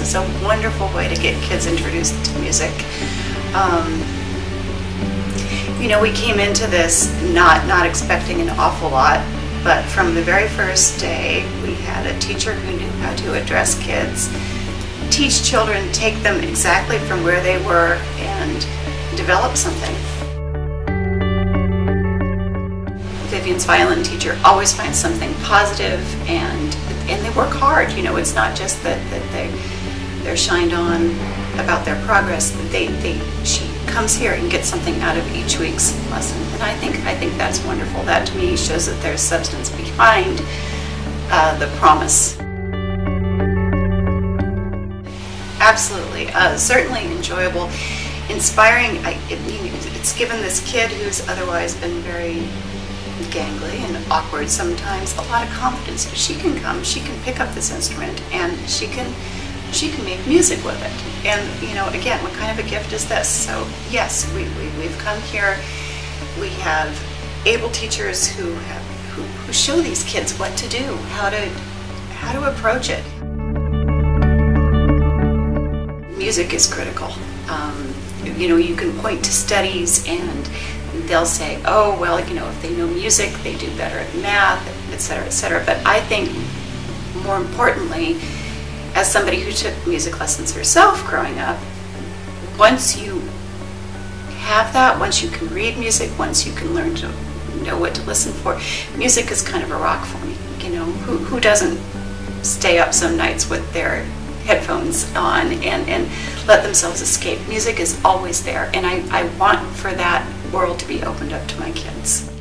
this is a wonderful way to get kids introduced to music. You know, we came into this not expecting an awful lot, but from the very first day, we had a teacher who knew how to address kids, teach children, take them exactly from where they were, and develop something. Vivian's violin teacher always finds something positive, and they work hard. You know, it's not just that they're shined on about their progress. She comes here and gets something out of each week's lesson, and I think that's wonderful. That to me shows that there's substance behind the promise. Absolutely, certainly enjoyable, inspiring. It's given this kid who's otherwise been very gangly and awkward sometimes a lot of confidence. She can come, she can pick up this instrument, and she can make music with it. And you know, again, what kind of a gift is this? So yes, we've come here. We have able teachers who show these kids what to do, how to approach it. Music is critical. You know, you can point to studies and they'll say, oh, well, you know, if they know music, they do better at math, etc., etc. But I think more importantly, as somebody who took music lessons herself growing up, once you have that, once you can read music, once you can learn to know what to listen for, music is kind of a rock for me. You know, who doesn't stay up some nights with their headphones on and let themselves escape? Music is always there, and I want for that world to be opened up to my kids.